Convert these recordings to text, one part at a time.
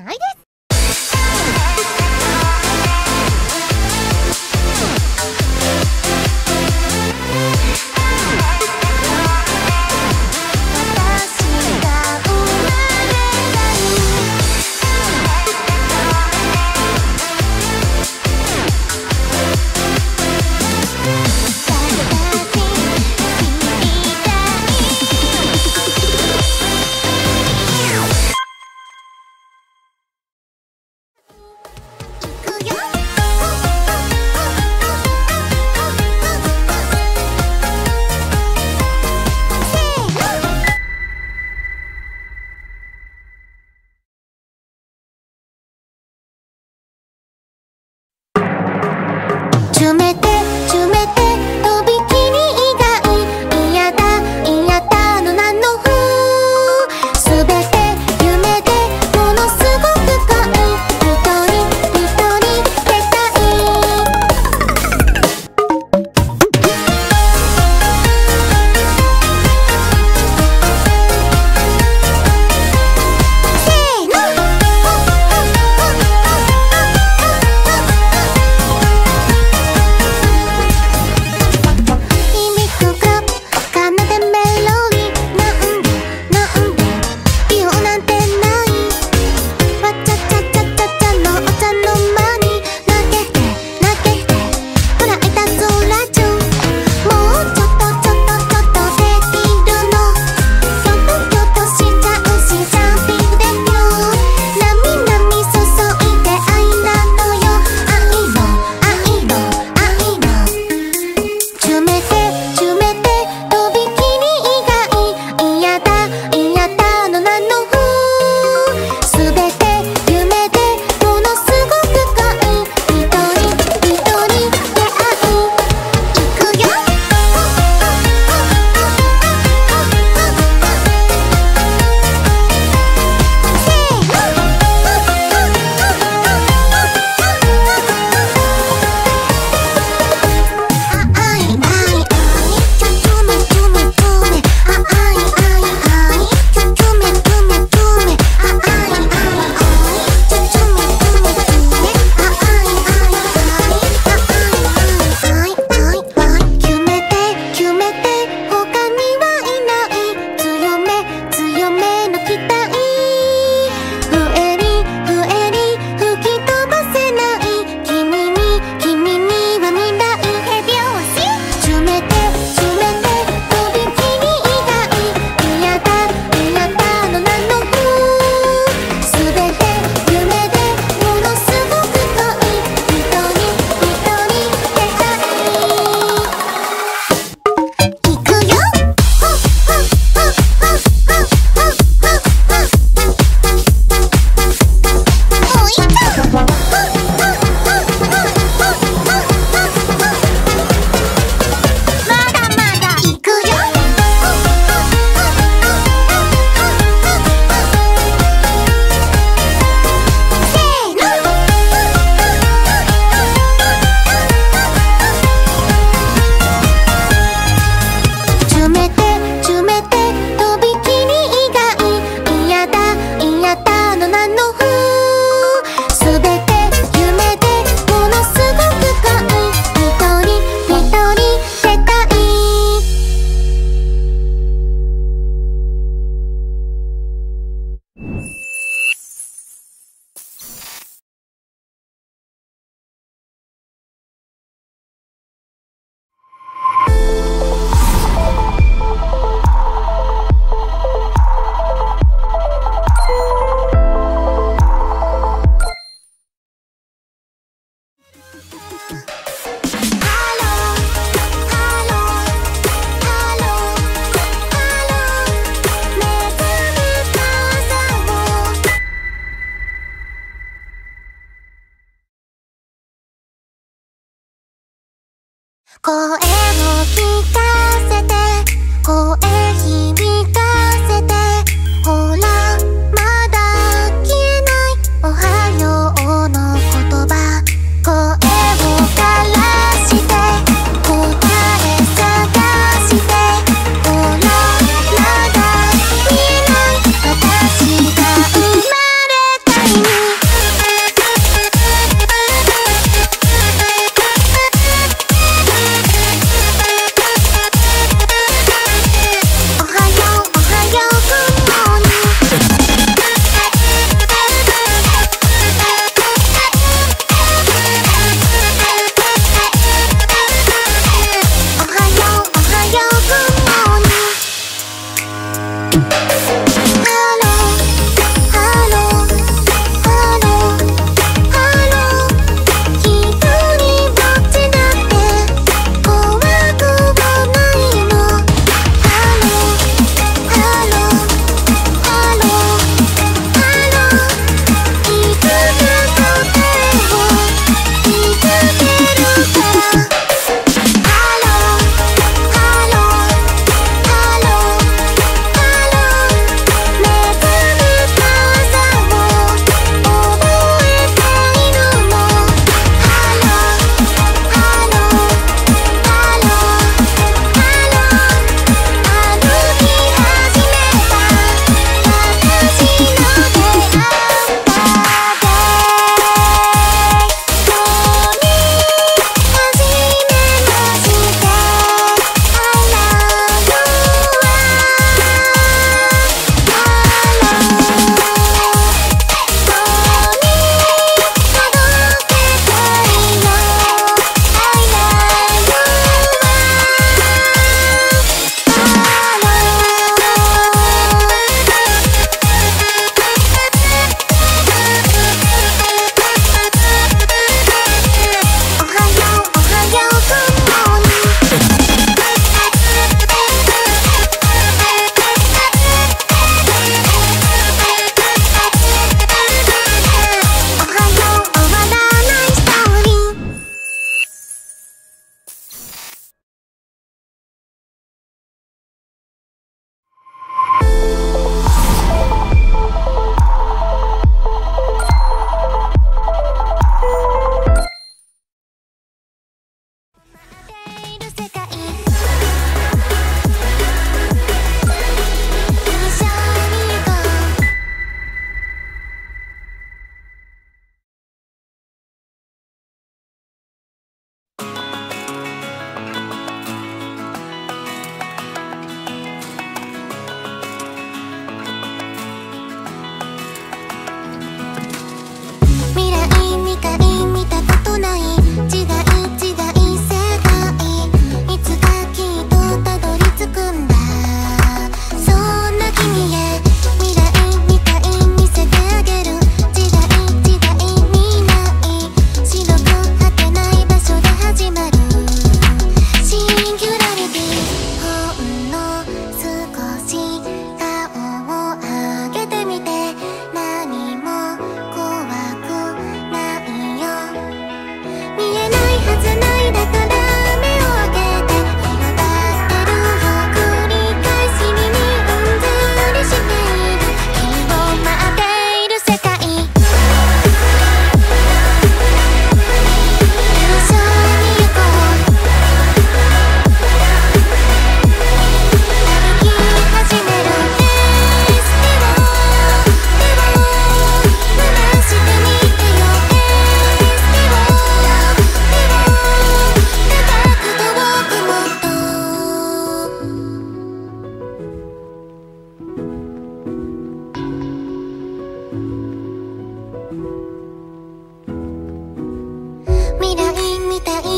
ないです。声を聞かせて、声響かせて、ほらまだ消えないおはようの言葉。声を枯らして答え探して、ほらまだ見えない私が生まれた意味。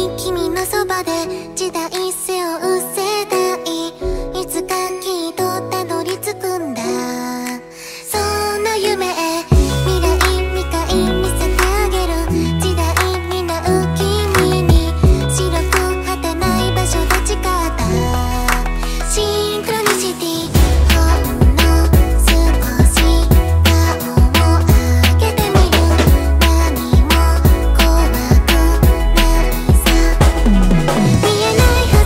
に君のそばで時代背負う世代、いつかきっとたどり着くんだ。その夢へ未来未開見せてあげる、時代担う君に白く果てない場所で誓った、シンクロニシティ。見えないはず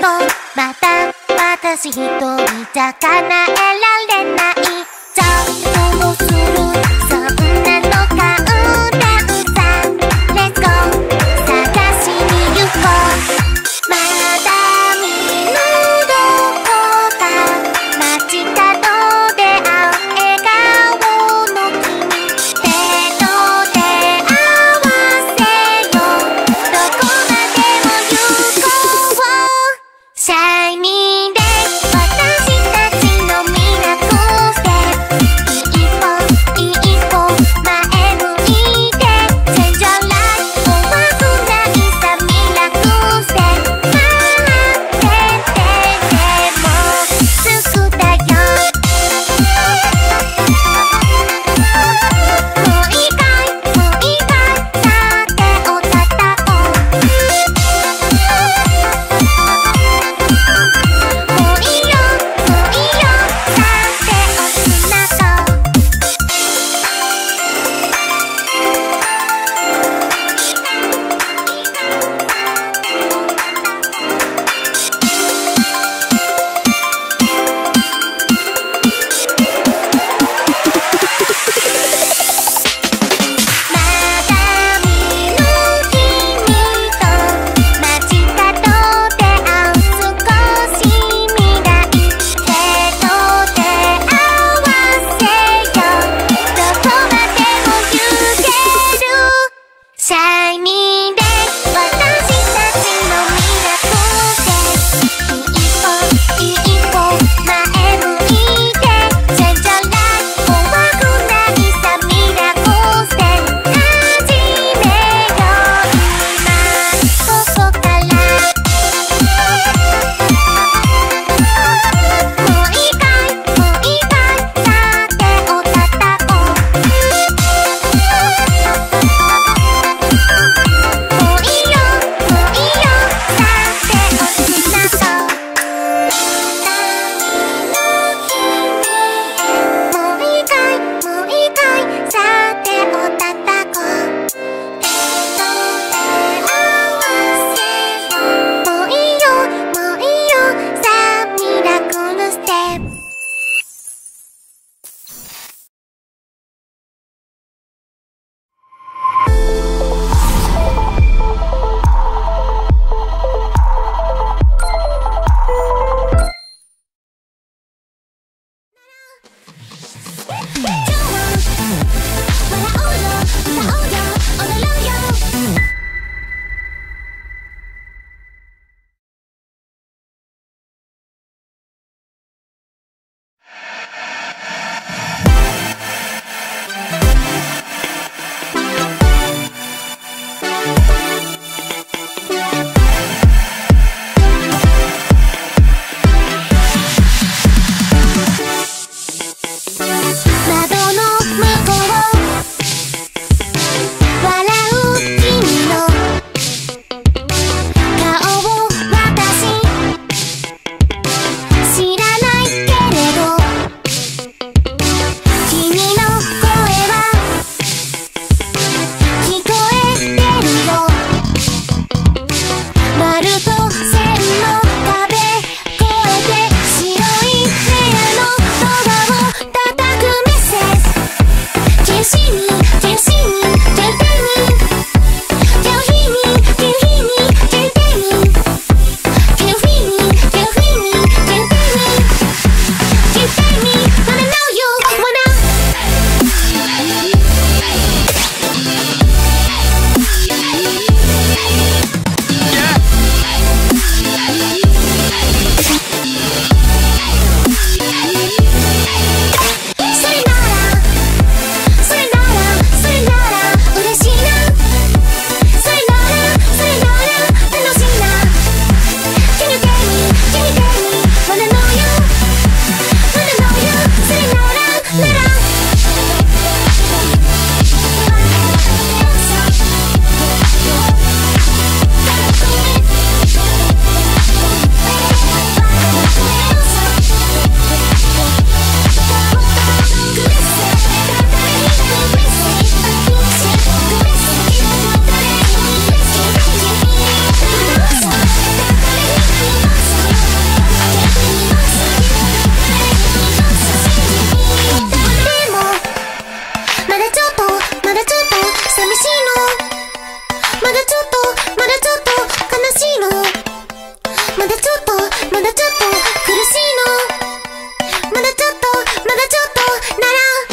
また私一人じゃ叶えられないさあどうするそんなの買うだうさ Let's go 探しに行こうまだ見ぬどこか街角で会う笑顔の君手と手合わせよどこまでも行こうシャイニー私たちのミラクルステップまだちょっと苦しいの、まだちょっとまだちょっとなら「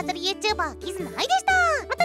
バーチャル YouTuber キズナアイでした。また